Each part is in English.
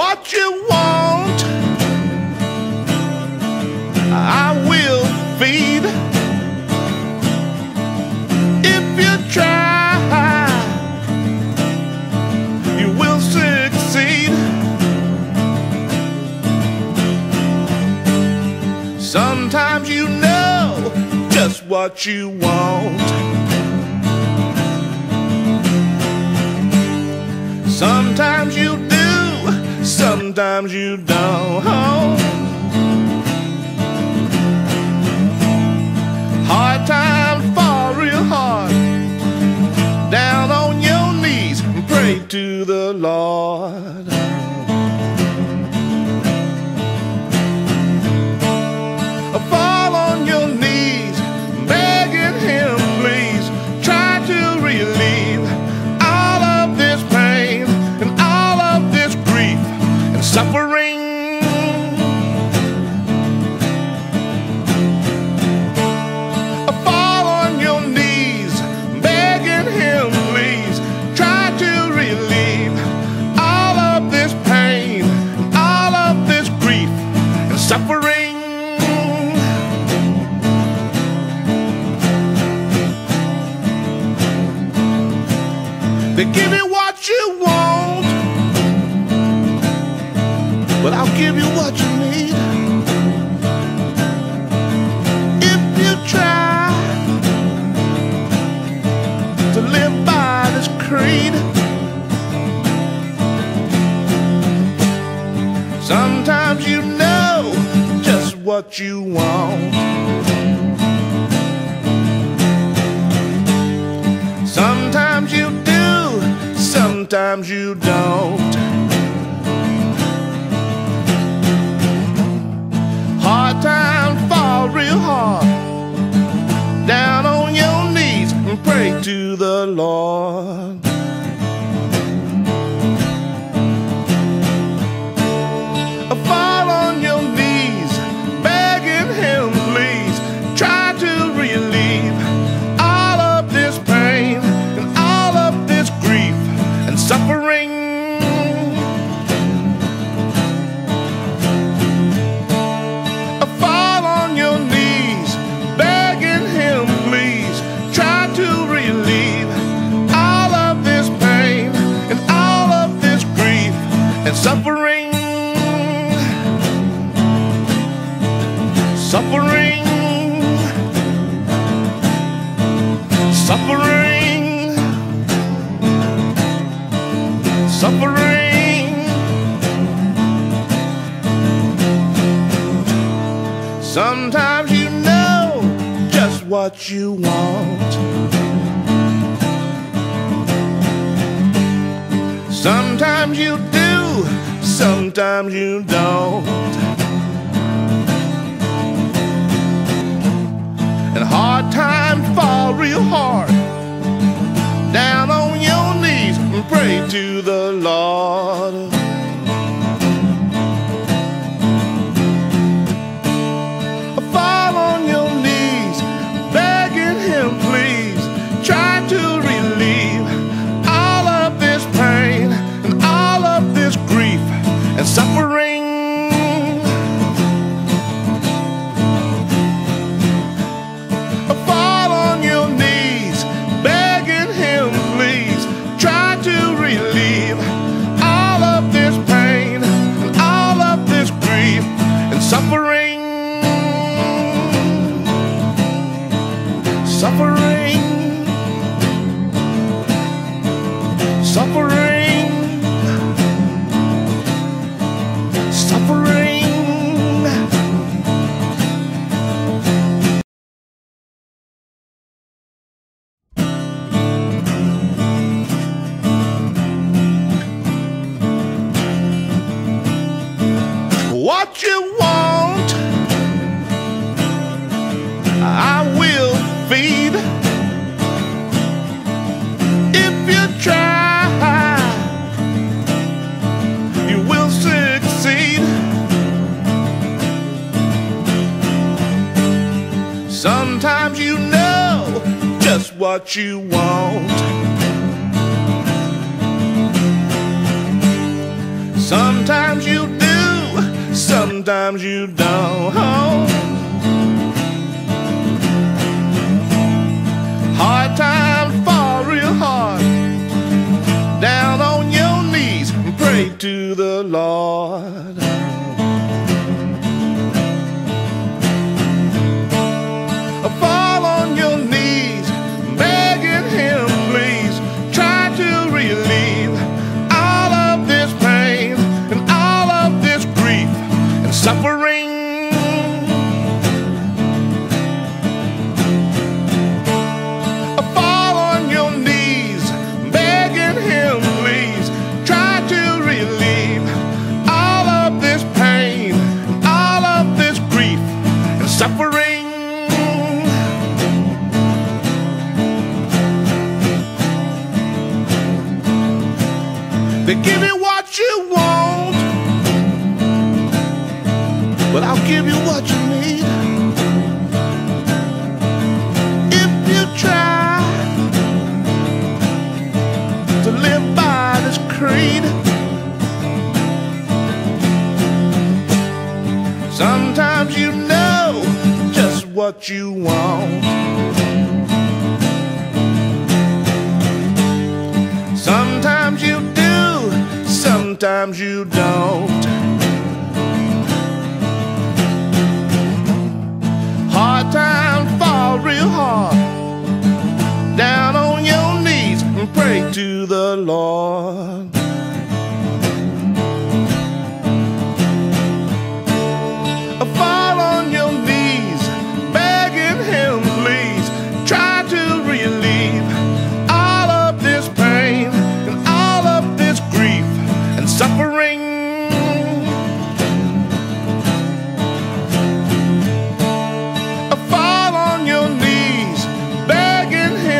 what you want, I will feed. If you try, you will succeed. Sometimes you know just what you want. Sometimes you do, sometimes you don't. Hard times fall real hard. Down on your knees and pray to the Lord. Fall on your knees, begging Him, please. Try to relieve all of this pain. Suffering. Fall on your knees, begging Him, please. Try to relieve all of this pain, all of this grief and suffering. They give you what you want, but I'll give you what you need. If you try to live by this creed. Sometimes you know just what you want. Sometimes you do, sometimes you don't. Hard times fall real hard. Down on your knees and pray to the Lord. Fall on your knees, begging Him, please. Try to relieve all of this pain and all of this grief and suffering. Suffering, suffering, suffering, suffering. Sometimes you know just what you want. Sometimes you do, sometimes you don't. And hard times fall real hard. Down on your knees and pray to the Lord. Fall on your knees, begging Him, please. Try to and suffering. Fall on your knees, begging Him, please. Try to relieve all of this pain and all of this grief and suffering. Suffering, suffering. What you want, I will feed. If you try, you will succeed. Sometimes you know just what you want. Sometimes you do, sometimes you don't. Hard times fall real hard. Down on your knees and pray to the Lord. Fall on your knees, begging Him, please. Try to relieve all of this pain and all of this grief and suffering. Fall on your knees, begging Him, please. Try to relieve all of this pain and all of this grief and suffering. They give you what you want, but I'll give you what you need. If you try to live by this creed, sometimes you know just what you want. Sometimes you do, sometimes you don't. Hard times fall real hard. Down on your knees and pray to the Lord. Fall on your knees, begging Him, please. Try to relieve all of this pain and all of this grief and suffering. Fall on your knees, begging Him, please.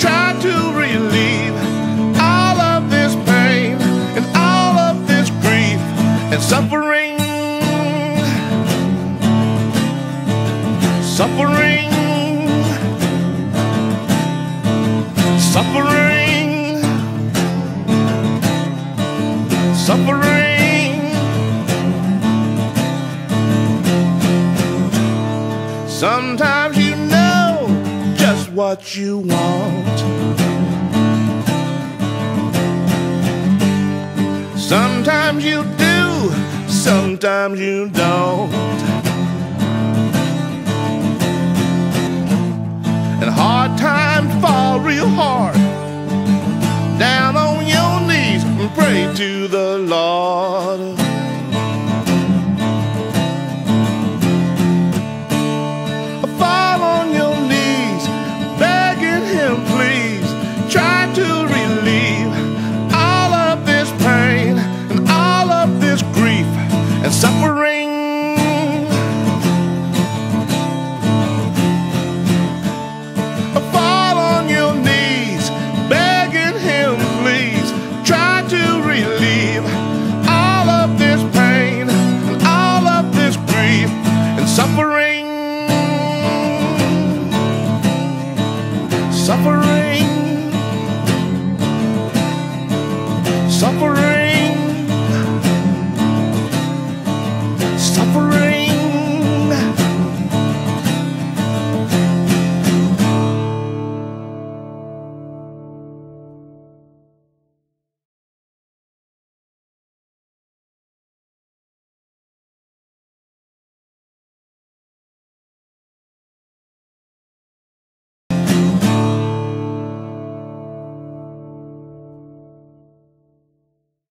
Try to relieve all of this pain and all of this grief and suffering. Suffering, suffering, suffering. Sometimes you know just what you want. Sometimes you do, sometimes you don't. And hard times fall real hard. Down on your knees and pray to the Lord. Fall on your knees, begging Him, please. Try to relieve all of this pain and all of this grief and suffering. Suffering, suffering.